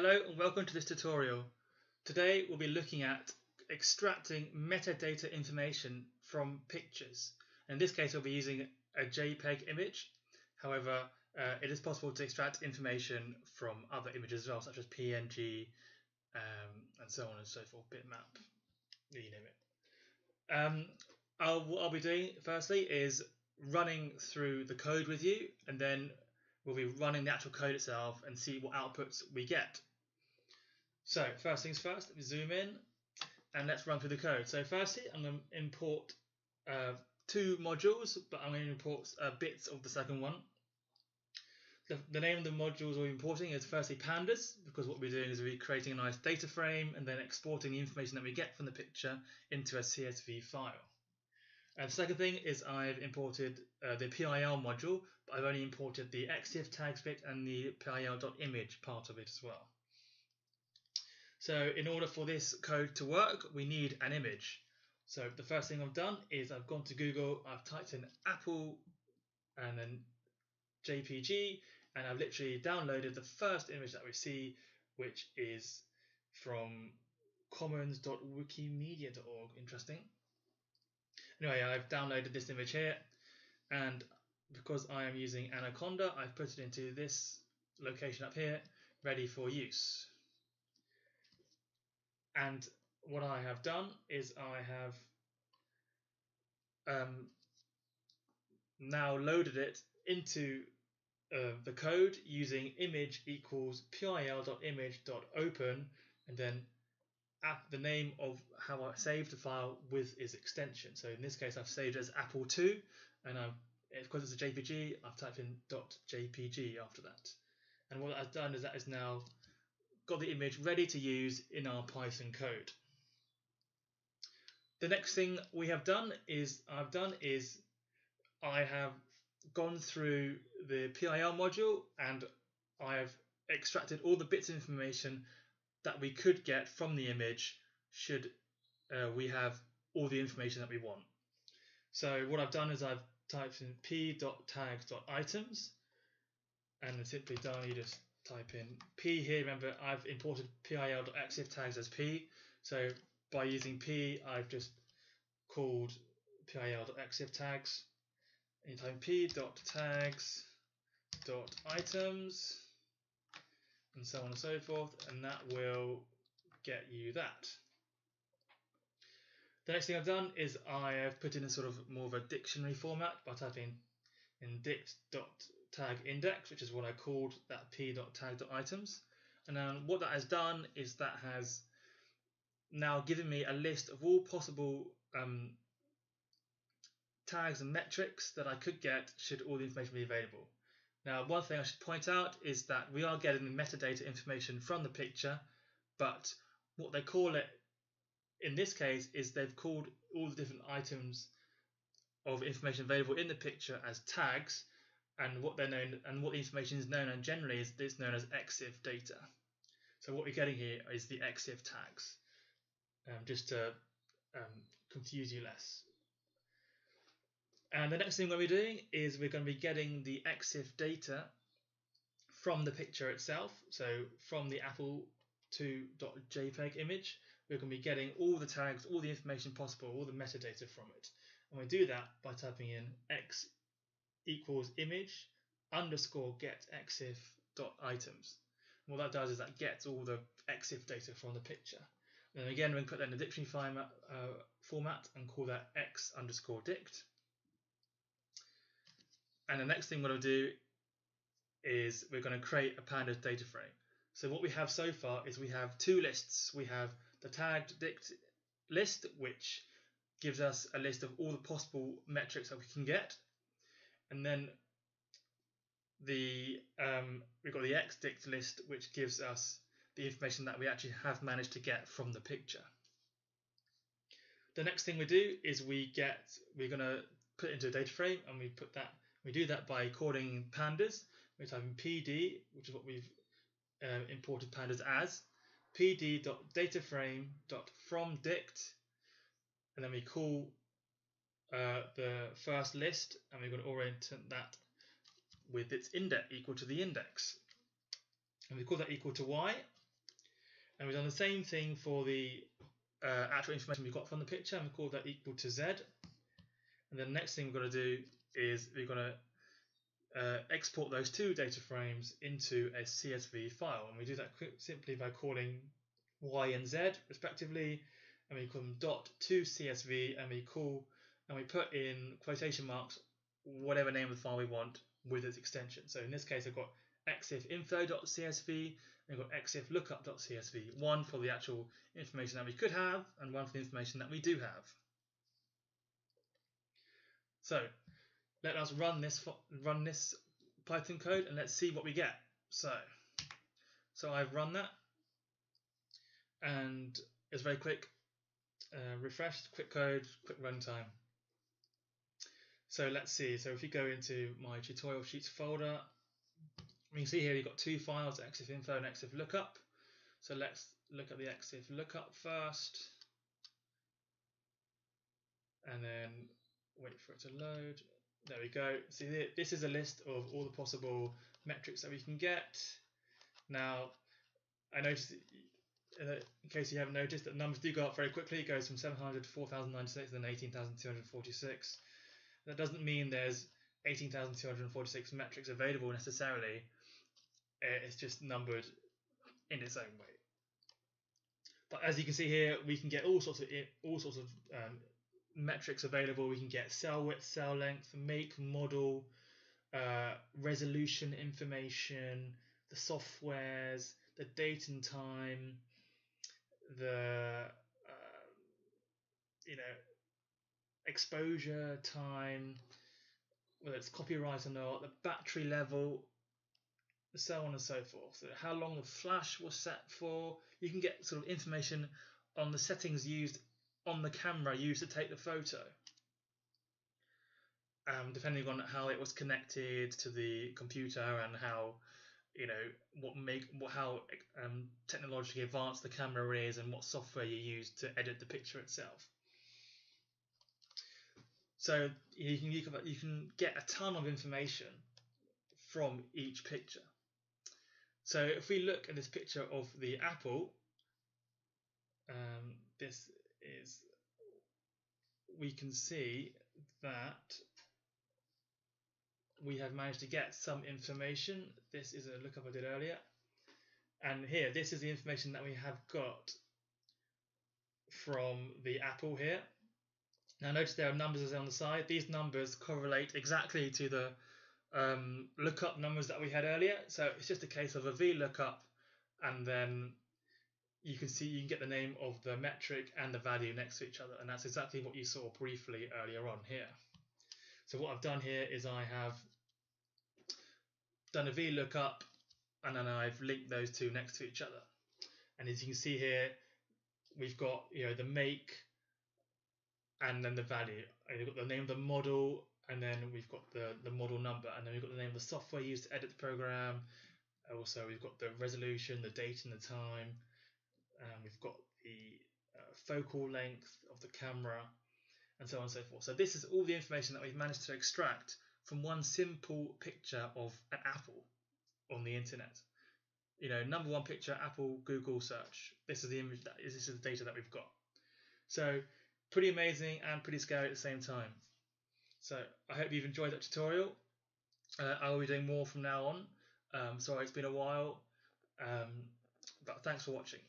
Hello and welcome to this tutorial. Today we'll be looking at extracting metadata information from pictures. In this case we'll be using a JPEG image. However, it is possible to extract information from other images as well, such as PNG and so on and so forth, bitmap, you name it. What I'll be doing firstly is running through the code with you, and then we'll be running the actual code itself and see what outputs we get. So first things first, let me zoom in and let's run through the code. So firstly, I'm going to import two modules, but I'm going to import bits of the second one. The name of the modules we're importing is firstly Pandas, because what we're doing is we're creating a nice data frame and then exporting the information that we get from the picture into a CSV file. The second thing is I've imported the PIL module, but I've only imported the EXIF tags bit and the PIL.image part of it as well. So in order for this code to work, we need an image. So the first thing I've done is I've gone to Google, I've typed in Apple and then JPG, and I've literally downloaded the first image that we see, which is from commons.wikimedia.org. Interesting. Anyway, I've downloaded this image here, and because I am using Anaconda, I've put it into this location up here, ready for use. And what I have done is I have now loaded it into the code using image equals pil.image.open, and then at the name of how I saved the file with is extension. So in this case, I've saved it as Apple 2, and because it's a JPG, I've typed in .jpg after that. And what I've done is that is now got the image ready to use in our Python code. The next thing we have done is I have gone through the PIL module and I have extracted all the bits of information that we could get from the image should we have all the information that we want. So what I've done is I've typed in p.tags.items, and simply down you just type in p here. Remember, I've imported pil.exif tags as p, so by using p I've just called pil.exif tags, and you type in p.tags.items and so on and so forth, and that will get you that. The next thing I've done is I have put in a sort of more of a dictionary format by typing in dict.tagIndex, which is what I called that p.tag.items. And then what that has done is that has now given me a list of all possible tags and metrics that I could get should all the information be available. Now, one thing I should point out is that we are getting the metadata information from the picture, but what they call it in this case is they've called all the different items of information available in the picture as tags, and what they're known and what the information is known and generally is it's known as EXIF data. So what we're getting here is the EXIF tags, just to confuse you less. And the next thing we're going to be doing is we're going to be getting the EXIF data from the picture itself. So from the Apple 2.jpg image, we're going to be getting all the tags, all the information possible, all the metadata from it. And we do that by typing in x equals image underscore get EXIF dot items. And what that does is that gets all the EXIF data from the picture. And then again, we're going to put that in the dictionary format and call that x underscore dict. And the next thing we're going to do is we're going to create a Pandas data frame. So what we have so far is we have two lists. We have the tagged dict list, which gives us a list of all the possible metrics that we can get. And then we've got the xdict list, which gives us the information that we actually have managed to get from the picture. The next thing we do is we're going to put into a data frame, and we put that. We do that by calling Pandas. We type in pd, which is what we've imported Pandas as, pd.dataframe.fromDict, and then we call the first list, and we're going to orient that with its index equal to the index, and we call that equal to y, And we've done the same thing for the actual information we've got from the picture, and we call that equal to Z. And the next thing we're going to do is we're going to export those two data frames into a CSV file. And we do that simply by calling Y and Z respectively, and we call them .2CSV, and we put in quotation marks whatever name of the file we want with its extension. So in this case I've got exifinfo.csv and we've got exiflookup.csv, one for the actual information that we could have and one for the information that we do have. So let us run this Python code and let's see what we get. So I've run that, and it's very quick, refreshed, quick code, quick runtime. So let's see. So if you go into my tutorial sheets folder, you can see here you've got two files, exifinfo and exiflookup. So let's look at the exiflookup first, and then wait for it to load. There we go. See, this is a list of all the possible metrics that we can get. Now, I noticed, in case you haven't noticed, that numbers do go up very quickly. It goes from 700 to 4,096 and then 18,246. That doesn't mean there's 18,246 metrics available necessarily. It's just numbered in its own way. But as you can see here, we can get all sorts of metrics available. We can get cell width, cell length, make, model, resolution information, the softwares, the date and time, the exposure time, whether it's copyright or not, the battery level, so on and so forth. So how long the flash was set for. You can get sort of information on the settings used on the camera used to take the photo, depending on how it was connected to the computer and how how technologically advanced the camera is and what software you use to edit the picture itself. So you can get a ton of information from each picture. So if we look at this picture of the apple, this is, we can see that we have managed to get some information. This is a lookup I did earlier, and here this is the information that we have got from the apple here. Now notice there are numbers on the side. These numbers correlate exactly to the lookup numbers that we had earlier. So it's just a case of a VLOOKUP, and then you can see you can get the name of the metric and the value next to each other. And that's exactly what you saw briefly earlier on here. So what I've done here is I have done a VLOOKUP, and then I've linked those two next to each other. And as you can see here, we've got the make, and then the value, and we've got the name of the model, and then we've got the model number, and then we've got the name of the software used to edit the program. Also, we've got the resolution, the date and the time, and we've got the focal length of the camera, and so on and so forth. So this is all the information that we've managed to extract from one simple picture of an apple on the internet. Number one picture, Apple, Google search. This is the image that is, this is the data that we've got. So pretty amazing and pretty scary at the same time. So I hope you've enjoyed that tutorial. I will be doing more from now on. Sorry it's been a while, but thanks for watching.